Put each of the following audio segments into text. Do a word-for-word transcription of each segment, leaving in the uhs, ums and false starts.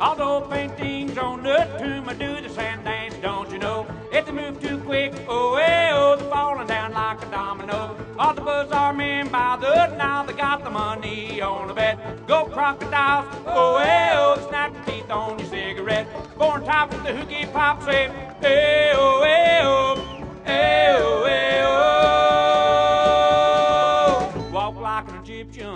Although paintings on the tomb I do the sand dance, don't you know? If they move too quick, oh, hey, oh, they're falling down like a domino. All the bazaar men by the now they got the money on the bet. Go crocodiles, oh, hey, oh, they snap your teeth on your cigarette. Born top with the hoogie pop, say, hey, oh, hey, oh, hey, oh, hey, oh. Walk like an Egyptian.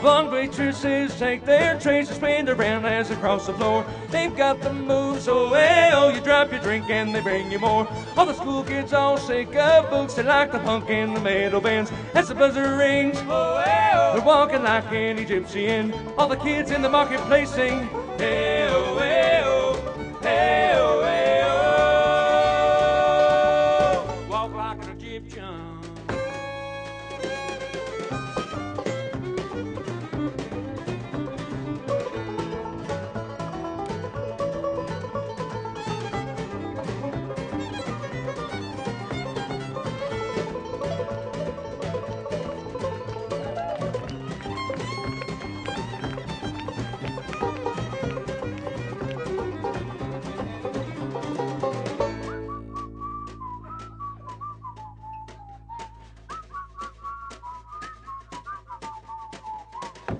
Blonde waitresses take their trays and spin around as they cross the floor. They've got the moves, oh, hey, oh, you drop your drink and they bring you more. All the school kids all shake up boots, they like the punk in the metal bands. As the buzzer rings, oh, hey, oh, they're walking like an Egyptian. All the kids in the marketplace sing, hey, oh, hey, oh, hey, oh, hey, oh. Walk like an Egyptian.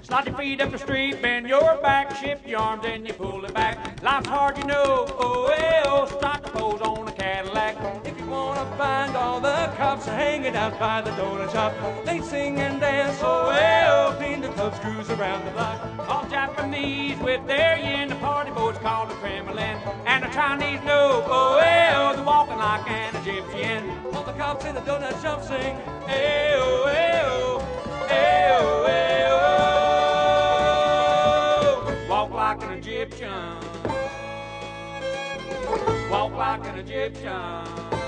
Slide your feet up the street, bend your back, shift your arms and you pull it back. Life's hard, you know, oh, hey, oh, stop the pose on a Cadillac. If you wanna find all the cops hanging out by the donut shop, they sing and dance, oh, hey, oh, clean the clubs, cruise around the block. All Japanese with their yen, the party boys call the Kremlin. And the Chinese know, oh, hey, oh, they're walking like an Egyptian. All the cops in the donut shop sing, hey, oh, hey, oh, hey, oh, hey, oh. Walk like an Egyptian. Walk like an Egyptian.